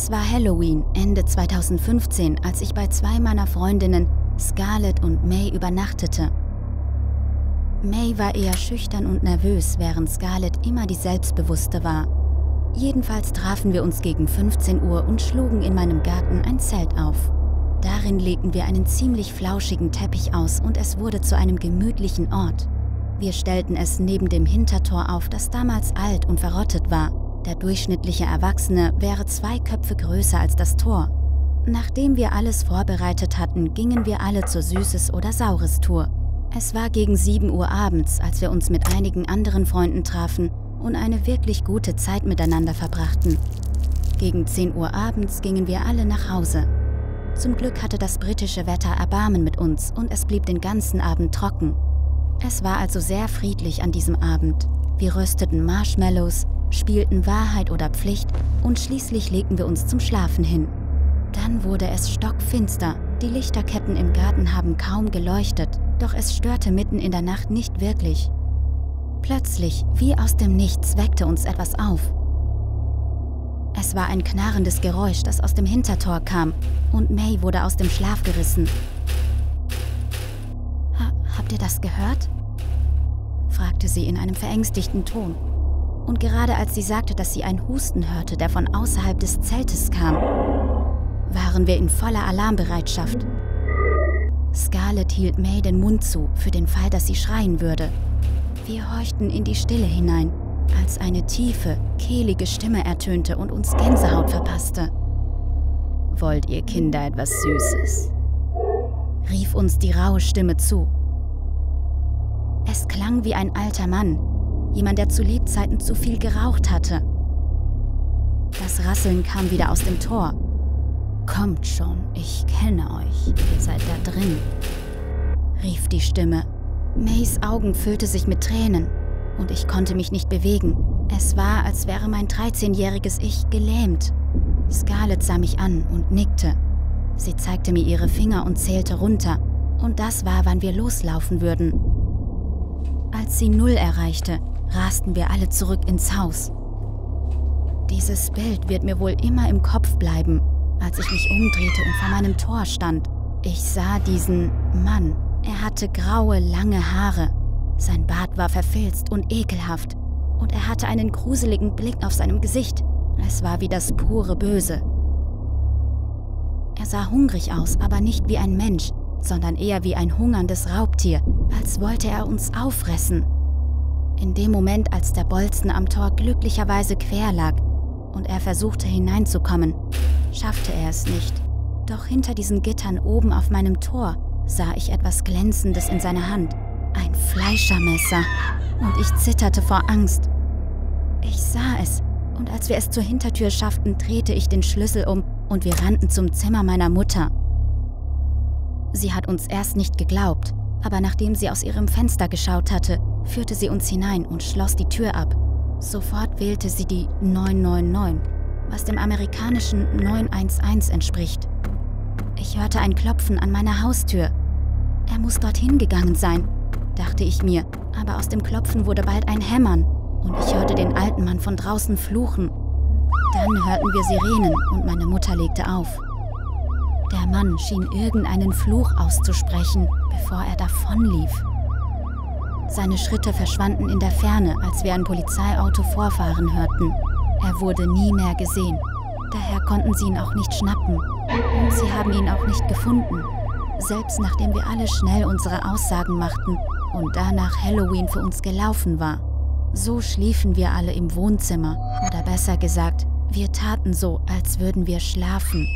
Es war Halloween, Ende 2015, als ich bei zwei meiner Freundinnen, Scarlett und May, übernachtete. May war eher schüchtern und nervös, während Scarlett immer die Selbstbewusste war. Jedenfalls trafen wir uns gegen 15 Uhr und schlugen in meinem Garten ein Zelt auf. Darin legten wir einen ziemlich flauschigen Teppich aus und es wurde zu einem gemütlichen Ort. Wir stellten es neben dem Hintertor auf, das damals alt und verrottet war. Der durchschnittliche Erwachsene wäre 2 Köpfe größer als das Tor. Nachdem wir alles vorbereitet hatten, gingen wir alle zur Süßes- oder Saures-Tour. Es war gegen 7 Uhr abends, als wir uns mit einigen anderen Freunden trafen und eine wirklich gute Zeit miteinander verbrachten. Gegen 10 Uhr abends gingen wir alle nach Hause. Zum Glück hatte das britische Wetter Erbarmen mit uns und es blieb den ganzen Abend trocken. Es war also sehr friedlich an diesem Abend. Wir rösteten Marshmallows, spielten Wahrheit oder Pflicht und schließlich legten wir uns zum Schlafen hin. Dann wurde es stockfinster, die Lichterketten im Garten haben kaum geleuchtet, doch es störte mitten in der Nacht nicht wirklich. Plötzlich, wie aus dem Nichts, weckte uns etwas auf. Es war ein knarrendes Geräusch, das aus dem Hintertor kam, und May wurde aus dem Schlaf gerissen. Habt ihr das gehört?" fragte sie in einem verängstigten Ton. Und gerade als sie sagte, dass sie einen Husten hörte, der von außerhalb des Zeltes kam, waren wir in voller Alarmbereitschaft. Scarlett hielt May den Mund zu, für den Fall, dass sie schreien würde. Wir horchten in die Stille hinein, als eine tiefe, kehlige Stimme ertönte und uns Gänsehaut verpasste. "Wollt ihr Kinder etwas Süßes?" rief uns die raue Stimme zu. Es klang wie ein alter Mann, jemand, der zu Lebzeiten zu viel geraucht hatte. Das Rasseln kam wieder aus dem Tor. "Kommt schon, ich kenne euch, ihr seid da drin", rief die Stimme. Mays Augen füllten sich mit Tränen und ich konnte mich nicht bewegen. Es war, als wäre mein 13-jähriges Ich gelähmt. Scarlett sah mich an und nickte. Sie zeigte mir ihre Finger und zählte runter. Und das war, wann wir loslaufen würden. Als sie 0 erreichte, rasten wir alle zurück ins Haus. Dieses Bild wird mir wohl immer im Kopf bleiben, als ich mich umdrehte und vor meinem Tor stand. Ich sah diesen Mann. Er hatte graue, lange Haare. Sein Bart war verfilzt und ekelhaft. Und er hatte einen gruseligen Blick auf seinem Gesicht. Es war wie das pure Böse. Er sah hungrig aus, aber nicht wie ein Mensch, sondern eher wie ein hungerndes Raubtier, als wollte er uns auffressen. In dem Moment, als der Bolzen am Tor glücklicherweise quer lag und er versuchte hineinzukommen, schaffte er es nicht. Doch hinter diesen Gittern oben auf meinem Tor sah ich etwas Glänzendes in seiner Hand. Ein Fleischermesser. Und ich zitterte vor Angst. Ich sah es, und als wir es zur Hintertür schafften, drehte ich den Schlüssel um und wir rannten zum Zimmer meiner Mutter. Sie hat uns erst nicht geglaubt, aber nachdem sie aus ihrem Fenster geschaut hatte, führte sie uns hinein und schloss die Tür ab. Sofort wählte sie die 999, was dem amerikanischen 911 entspricht. Ich hörte ein Klopfen an meiner Haustür. Er muss dorthin gegangen sein, dachte ich mir, aber aus dem Klopfen wurde bald ein Hämmern und ich hörte den alten Mann von draußen fluchen. Dann hörten wir Sirenen und meine Mutter legte auf. Der Mann schien irgendeinen Fluch auszusprechen, bevor er davonlief. Seine Schritte verschwanden in der Ferne, als wir ein Polizeiauto vorfahren hörten. Er wurde nie mehr gesehen. Daher konnten sie ihn auch nicht schnappen. Und sie haben ihn auch nicht gefunden. Selbst nachdem wir alle schnell unsere Aussagen machten und danach Halloween für uns gelaufen war. So schliefen wir alle im Wohnzimmer. Oder besser gesagt, wir taten so, als würden wir schlafen.